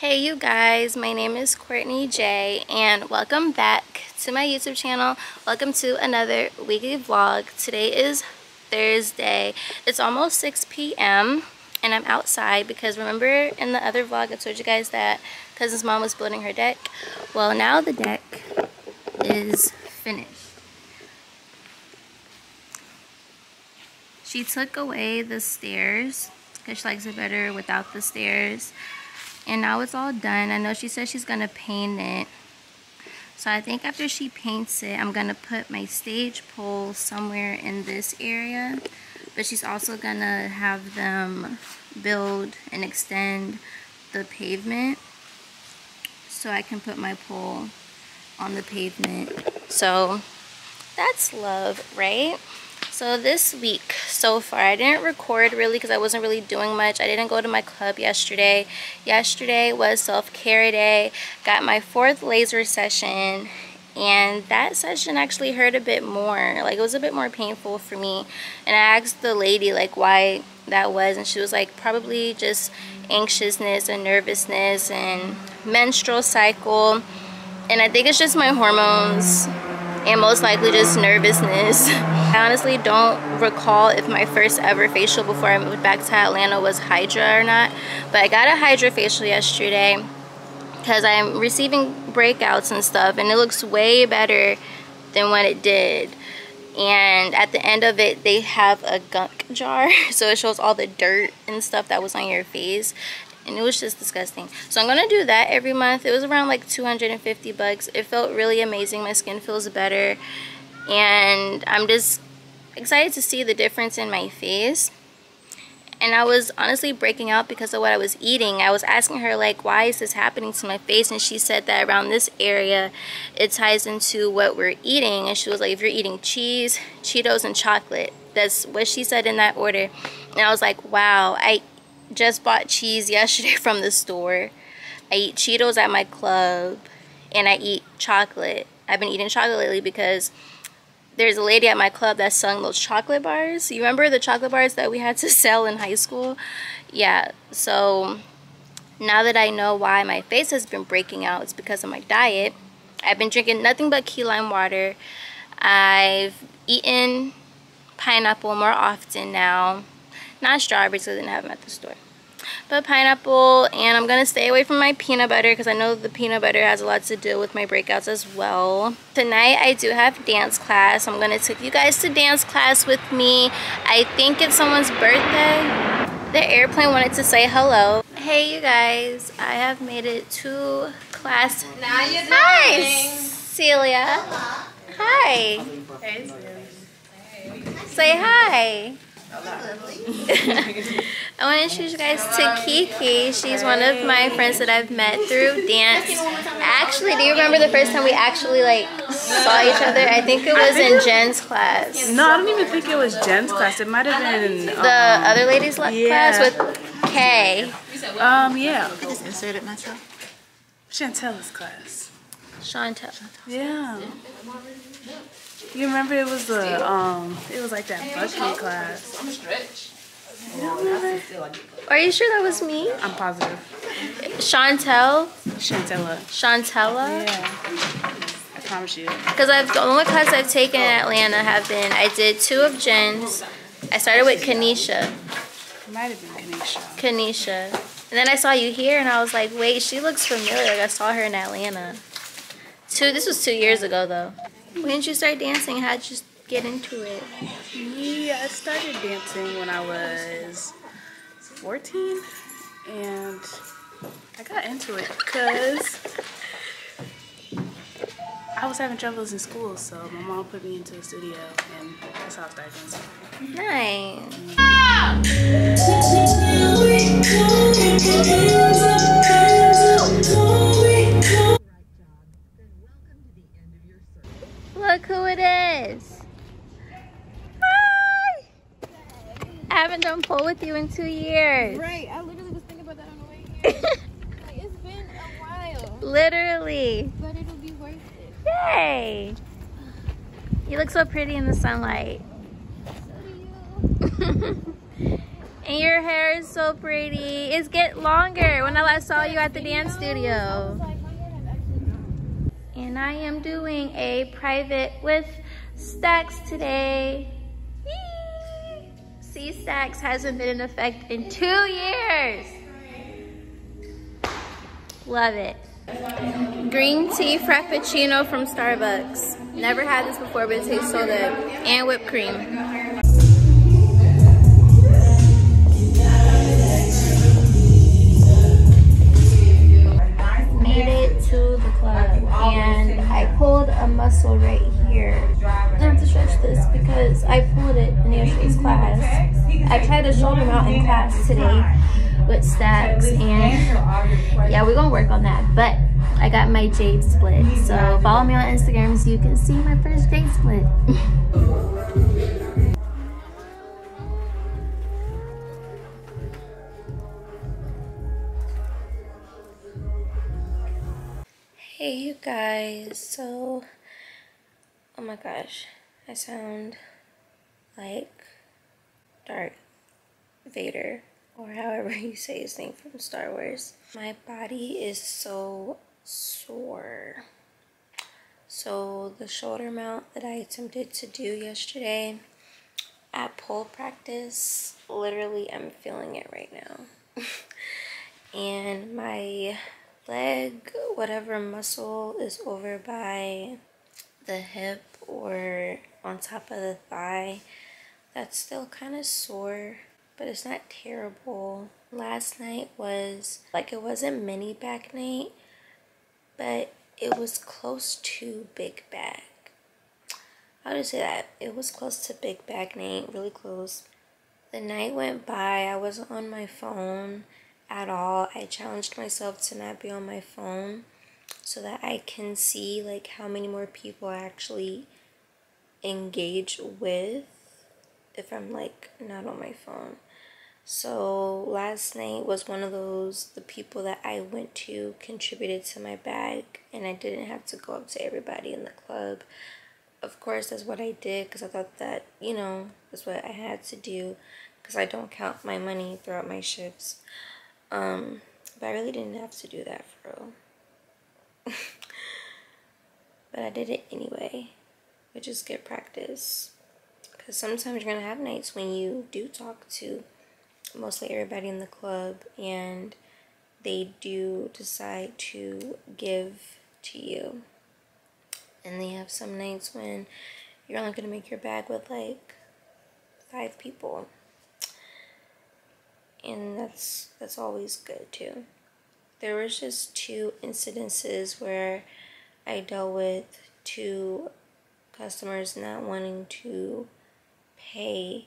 Hey you guys, my name is Courtney Jay and welcome back to my YouTube channel. Welcome to another weekly vlog. Today is Thursday. It's almost 6 p.m. and I'm outside because remember in the other vlog I told you guys that cousin's mom was building her deck? Well, now the deck is finished. She took away the stairs because she likes it better without the stairs. And now it's all done. I know she said she's gonna paint it. So I think after she paints it, I'm gonna put my stage pole somewhere in this area. But she's also gonna have them build and extend the pavement so I can put my pole on the pavement. So that's love, right? So this week so far, I didn't record really because I wasn't really doing much. I didn't go to my club yesterday. Yesterday was self-care day. Got my 4th laser session. And that session actually hurt a bit more. Like, it was a bit more painful for me. And I asked the lady, like, why that was. And she was like, probably just anxiousness and nervousness and menstrual cycle. And I think it's just my hormones. And most likely just nervousness. I honestly don't recall if my first ever facial before I moved back to Atlanta was Hydra or not. But I got a Hydra facial yesterday because I'm receiving breakouts and stuff. And it looks way better than what it did. And at the end of it, they have a gunk jar. So it shows all the dirt and stuff that was on your face. And it was just disgusting. So I'm gonna do that every month. It was around like 250 bucks. It felt really amazing. My skin feels better. And I'm just excited to see the difference in my face. And I was honestly breaking out because of what I was eating. I was asking her, like, why is this happening to my face? And she said that around this area, it ties into what we're eating. And she was like, if you're eating cheese, Cheetos, and chocolate. That's what she said in that order. And I was like, wow, I just bought cheese yesterday from the store. I eat Cheetos at my club. And I eat chocolate. I've been eating chocolate lately because there's a lady at my club that's selling those chocolate bars. You remember the chocolate bars that we had to sell in high school? Yeah, so now that I know why my face has been breaking out, it's because of my diet. I've been drinking nothing but key lime water. I've eaten pineapple more often now. Not strawberries because I didn't have them at the store. But pineapple, and I'm going to stay away from my peanut butter because I know the peanut butter has a lot to do with my breakouts as well. Tonight I do have dance class. I'm going to take you guys to dance class with me. I think it's someone's birthday. The airplane wanted to say hello. Hey you guys, I have made it to class. Now you're doing. Hi Celia. Hello. Hi. Hey. Say hi. I want to introduce you guys to Kiki. She's one of my friends that I've met through dance. Actually, do you remember the first time we actually like saw each other? I think it was in Jen's class. No, I don't even think it was Jen's class. It might have been the other ladies' class with Kay. Yeah. I just inserted myself. Chantella's class. Chantel. Yeah. You remember it was the it was like that bucket class. I'm stretched. Are you sure that was me? I'm positive. Chantella. Yeah. I promise you. Because the only class I've taken in Atlanta have been I did 2 of Jen's. I started with Kanisha. It might have been Kanisha. And then I saw you here and I was like, wait, she looks familiar. Like I saw her in Atlanta. This was 2 years ago though. When did you start dancing? How did you get into it? Yeah, I started dancing when I was 14, and I got into it because I was having troubles in school, so my mom put me into a studio, and that's how I started dancing. Nice. Look who it is! Hi! I haven't done pole with you in 2 years. Right, I literally was thinking about that on the way here. Like, it's been a while. Literally. But it'll be worth it. Yay! You look so pretty in the sunlight. So do you. And your hair is so pretty. It's getting longer. When I last saw you at the dance studio. And I am doing a private with Stacks today. Yee! See, Stacks hasn't been in effect in 2 years. Love it. Green tea frappuccino from Starbucks. Never had this before, but it tastes so good. And whipped cream. And I pulled a muscle right here. I have to stretch this because I pulled it in yesterday's class. I tried to shoulder mount in class today with Stacks, and yeah, we're gonna work on that. But I got my jade split, so follow me on Instagram so you can see my first jade split. Hey you guys, so, oh my gosh, I sound like Darth Vader, or however you say his name from Star Wars. My body is so sore. So the shoulder mount that I attempted to do yesterday at pole practice, literally I'm feeling it right now. And my leg, whatever muscle is over by the hip or on top of the thigh, that's still kind of sore, but it's not terrible. Last night was like, it wasn't mini back night, but it was close to big back. I'll just say that it was close to big back night, really close. The night went by, I wasn't on my phone at all. I challenged myself to not be on my phone so that I can see like how many more people I actually engage with if I'm like not on my phone. So last night was one of those, the people that I went to contributed to my bag, and I didn't have to go up to everybody in the club. Of course that's what I did because I thought that, you know, that's what I had to do because I don't count my money throughout my shifts. But I really didn't have to do that for real. But I did it anyway, which is good practice. Because sometimes you're going to have nights when you do talk to mostly everybody in the club and they do decide to give to you. And they have some nights when you're only going to make your bag with like 5 people. And that's always good too. There was just 2 incidences where I dealt with 2 customers not wanting to pay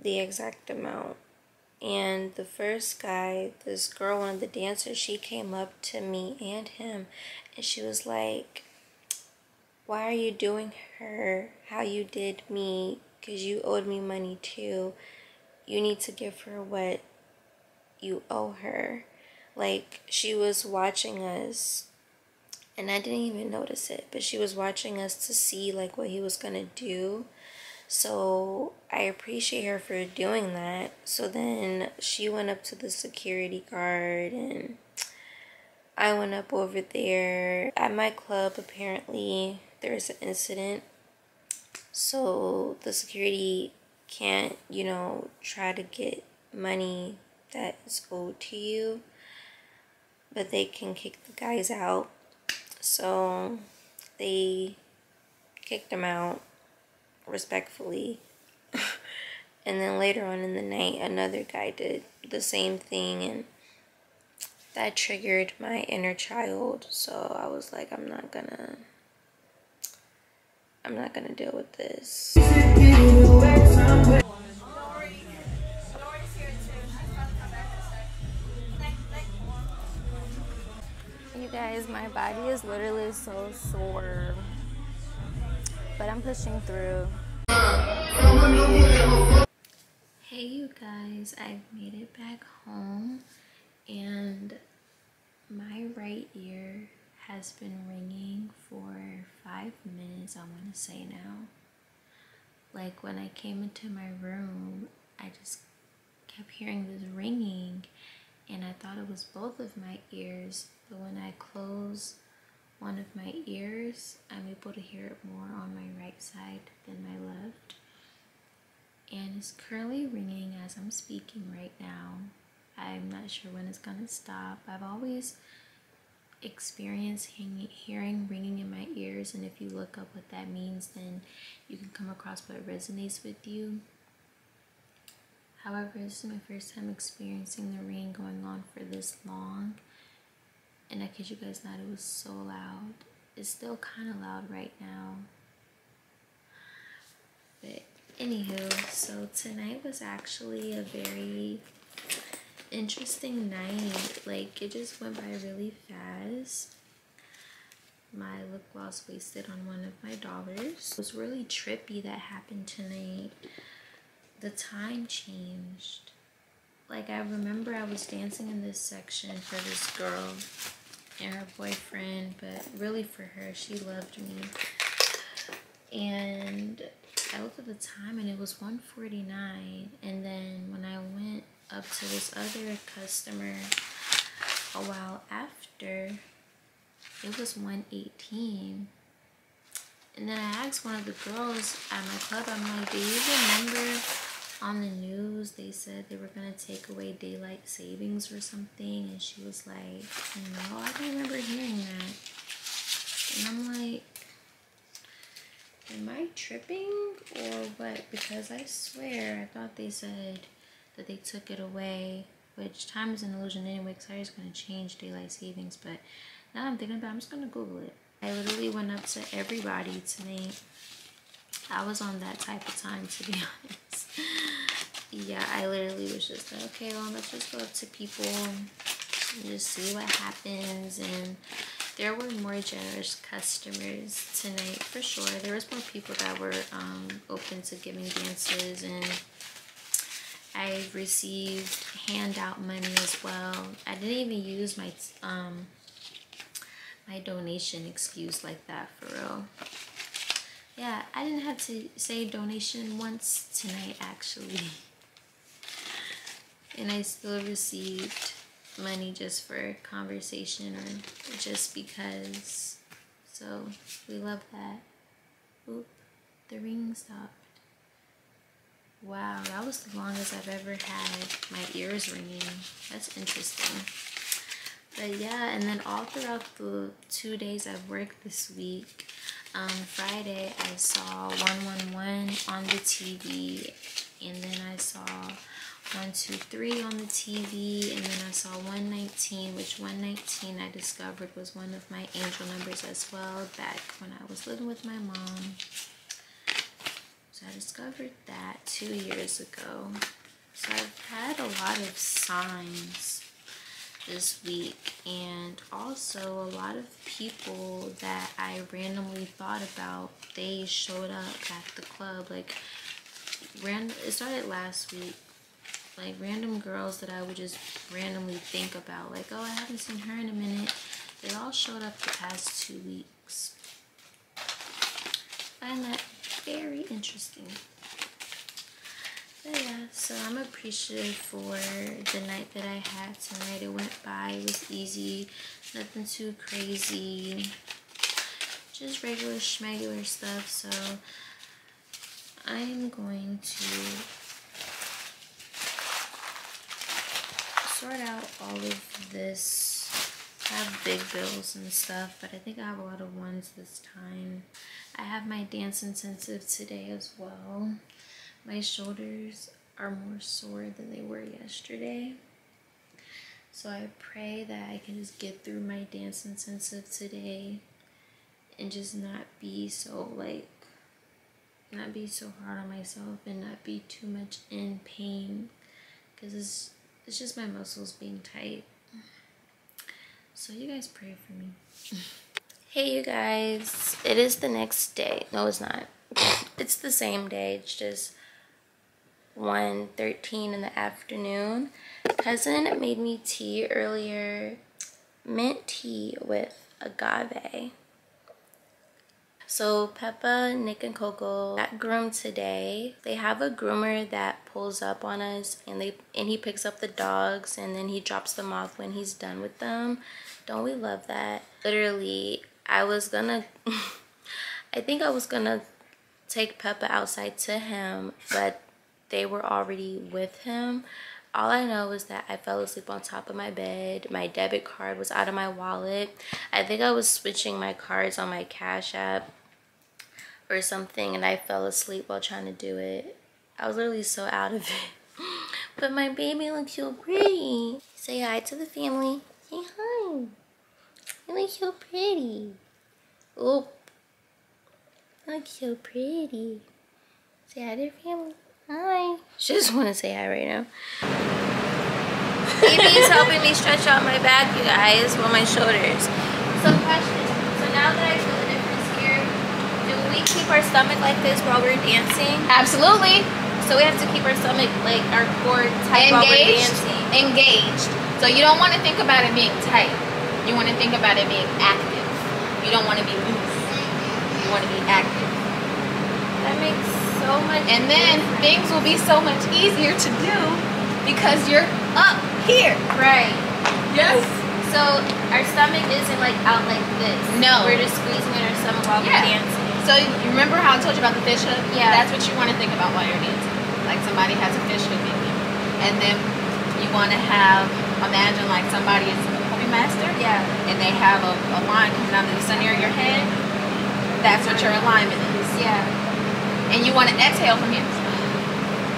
the exact amount. And the first guy, this girl, one of the dancers, she came up to me and him and she was like, "Why are you doing her how you did me? Because you owed me money too. You need to give her what you owe her." Like, she was watching us, and I didn't even notice it, but she was watching us to see, like, what he was going to do. So I appreciate her for doing that. So then she went up to the security guard, and I went up over there. At my club, apparently, there was an incident. So the security can't, you know, try to get money that is owed to you, but they can kick the guys out. So they kicked them out respectfully. And then later on in the night, another guy did the same thing, and that triggered my inner child. So I was like, I'm not gonna deal with this. You guys, my body is literally so sore, but I'm pushing through. Hey you guys, I've made it back home, and my right ear has been ringing for 5 minutes, I want to say now. Like, when I came into my room, I just kept hearing this ringing, and I thought it was both of my ears, but when I close one of my ears, I'm able to hear it more on my right side than my left. And it's currently ringing as I'm speaking right now. I'm not sure when it's gonna stop. I've always experienced hearing ringing in my ears, and if you look up what that means, then you can come across what resonates with you. However, this is my first time experiencing the ring going on for this long, and I kid you guys not, it was so loud. It's still kind of loud right now. But anywho, so tonight was actually a very interesting night. Like, it just went by really fast. My lip gloss wasted on one of my dollars. It was really trippy that happened tonight. The time changed. Like, I remember I was dancing in this section for this girl and her boyfriend, but really for her, she loved me. And I looked at the time and it was 1:49, and then when I went up to this other customer a while after, it was 1:18. And then I asked one of the girls at my club, I'm like, do you remember on the news they said they were gonna take away daylight savings or something? And she was like, no, I don't remember hearing that. And I'm like, am I tripping or what? Because I swear I thought they said that they took it away, which time is an illusion anyway, because I was gonna change daylight savings. But now that I'm thinking about it, I'm just gonna Google it. I literally went up to everybody tonight. I was on that type of time, to be honest. Yeah, I literally was just like, okay, well, let's just go up to people and just see what happens. And there were more generous customers tonight, for sure. There was more people that were open to giving dances, and I received handout money as well. I didn't even use my my donation excuse like that, for real. Yeah, I didn't have to say donation once tonight, actually. And I still received money just for conversation or just because. So, we love that. Oop, the ring stopped. Wow, that was the longest I've ever had my ears ringing. That's interesting. But yeah, and then all throughout the 2 days I've worked this week, Friday I saw 111 on the TV, and then I saw 123 on the TV, and then I saw 119, which 119 I discovered was one of my angel numbers as well, back when I was living with my mom. So I discovered that 2 years ago. So I've had a lot of signs this week, and also a lot of people that I randomly thought about, they showed up at the club. Like, it started last week, like random girls that I would just randomly think about, like, oh, I haven't seen her in a minute, they all showed up the past 2 weeks. I find that very interesting. But yeah, so I'm appreciative for the night that I had tonight. It went by, it was easy, nothing too crazy, just regular schmegular stuff. So I'm going to sort out all of this. I have big bills and stuff, but I think I have a lot of ones this time. I have my dance intensive today as well. My shoulders are more sore than they were yesterday. So I pray that I can just get through my dance intensive today and just not be so hard on myself and not be too much in pain, because it's just my muscles being tight. So you guys pray for me. Hey you guys, it is the next day. No, it's not. It's the same day, it's just 1:13 in the afternoon. Cousin made me tea earlier, mint tea with agave. So Peppa, Nick, and Coco got groomed today. They have a groomer that pulls up on us, and he picks up the dogs, and then he drops them off when he's done with them. Don't we love that? Literally, I think I was gonna take Peppa outside to him, but they were already with him. All I know is that I fell asleep on top of my bed. My debit card was out of my wallet. I think I was switching my cards on my Cash App or something, and I fell asleep while trying to do it. I was literally so out of it. But my baby looks so pretty. Say hi to the family. Say hi. You look so pretty. Oh, you look so pretty. Say hi to your family. Hi. She just want to say hi right now. Baby is helping me stretch out my back, you guys, with my shoulders. So question, so now that I feel the difference here, do we keep our stomach like this while we're dancing? Absolutely. So we have to keep our stomach, like our core tight while we're dancing. Engaged. So you don't want to think about it being tight. You want to think about it being active. You don't want to be loose. You want to be active. That makes sense. So much and then different. Things will be so much easier to do because you're up here. Right. Yes. So our stomach isn't like out like this. No. We're just squeezing in our stomach while we're dancing. So you remember how I told you about the fish hook? Yeah. That's what you want to think about while you're dancing. Like somebody has a fish hook in you. And then you want to have, imagine like somebody is a puppy master. Yeah. And they have a line coming out of the center of your head. That's what your alignment is. Yeah. And you want to exhale from here.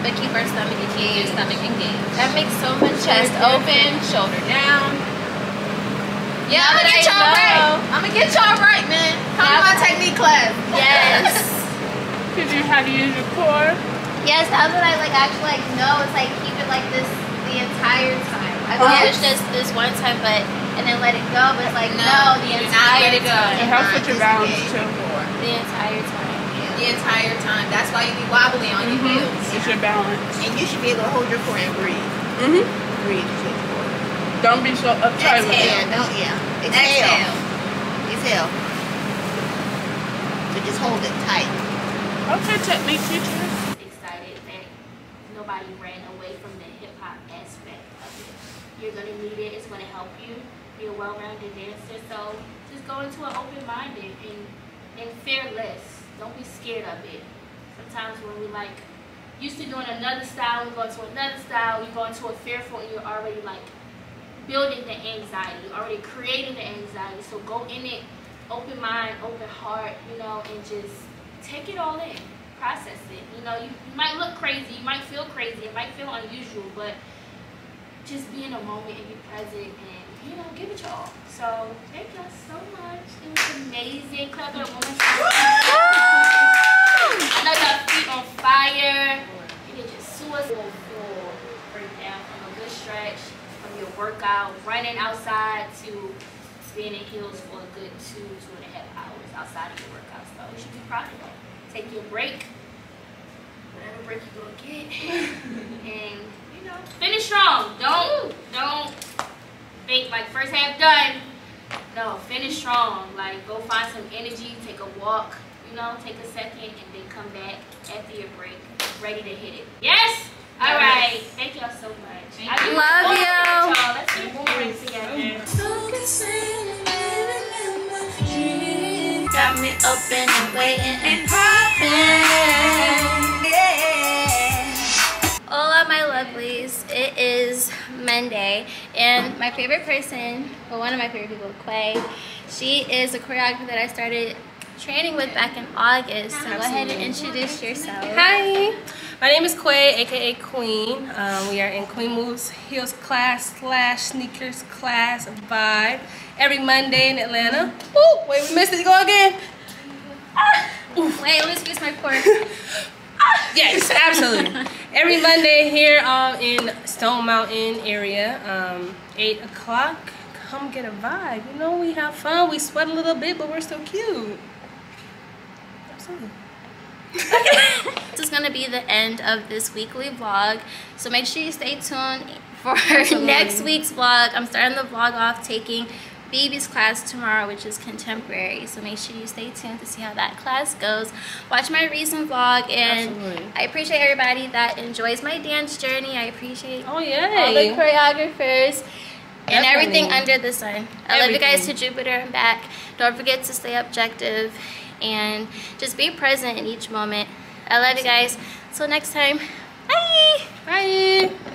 But keep our stomach engaged. Keep your stomach engaged. That makes so much sense. Chest open, shoulder down. Yeah, I'm going to get y'all right. I'm going to get y'all right, man. Come to my technique class. Yes. Did you have to use your core? Yes, that's what I like. Actually, like, no, it's like keep it like this the entire time. I finished this one time, but and then let it go. But it's like, no, the entire time. It helps with your balance, too. The entire time. The entire time. That's why you be wobbly on your heels. It's your balance. And you should be able to hold your core and breathe. Mm-hmm. Breathe. Don't be so uptight with it. Exhale. So just hold it tight. Okay, technique teacher. Excited that nobody ran away from the hip hop aspect of it. You're gonna need it. It's gonna help you be a well-rounded dancer. So just go into an open-minded and fearless. Don't be scared of it. Sometimes when we like used to doing another style, we go into another style, you go into a fearful and you're already like building the anxiety, you're already creating the anxiety. So go in it, open mind, open heart, you know, and just take it all in, process it. You know, you might look crazy, you might feel crazy, it might feel unusual, but just be in a moment and be present and, you know, give it your all. So thank y'all so much. It was amazing. Clap it up one more time. I know y'all feet on fire. You did your suicide full breakdown from a good stretch, from your workout, running outside to being in heels for a good 2.5 hours outside of your workout. So you should be proud of that. Take your break, whatever break you're gonna get, and you know, finish strong. Don't think like first half done. No, finish strong. Like go find some energy, take a walk. You know, take a second and then come back after your break, ready to hit it. Yes? All right. Thank y'all so much. Thank you. Love you. Let's do it together. Got me open and waiting and popping. Yeah. Hola, my lovelies. It is Monday, and my favorite person, well, one of my favorite people, Quay, she is a choreographer that I started training with back in August. So go ahead and introduce yourself. Hi, my name is Quay, aka Queen. We are in Queen Moves heels class / sneakers class vibe every Monday in Atlanta. Oh, wait, we missed it. Go again. Wait, let me squeeze my cord. Yes, absolutely. Every Monday here in Stone Mountain area, 8 o'clock. Come get a vibe. You know, we have fun. We sweat a little bit, but we're still cute. This is going to be the end of this weekly vlog, so make sure you stay tuned for next week's vlog. I'm starting the vlog off taking baby's class tomorrow, which is contemporary, so make sure you stay tuned to see how that class goes. Watch my recent vlog, and absolutely. I appreciate everybody that enjoys my dance journey. I appreciate all the choreographers and everything under the sun. I love you guys to Jupiter and back. Don't forget to stay objective and just be present in each moment. I love you guys. Till next time. Bye. Bye.